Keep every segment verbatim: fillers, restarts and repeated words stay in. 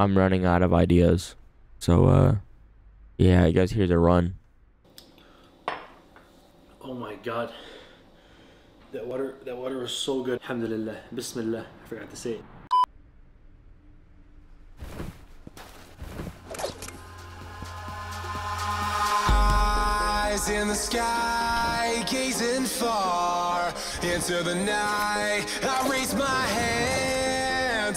I'm running out of ideas. So, uh, yeah, you guys, here's a run. Oh my God. That water, that water was so good. Alhamdulillah, Bismillah, I forgot to say it. Eyes in the sky, gazing far into the night. I raise my hand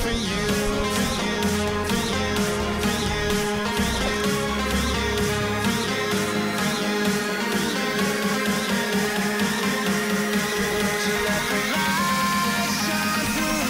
For you, for you, for you, for you, for you, for you, for you, for you. Won't you let the light shine through?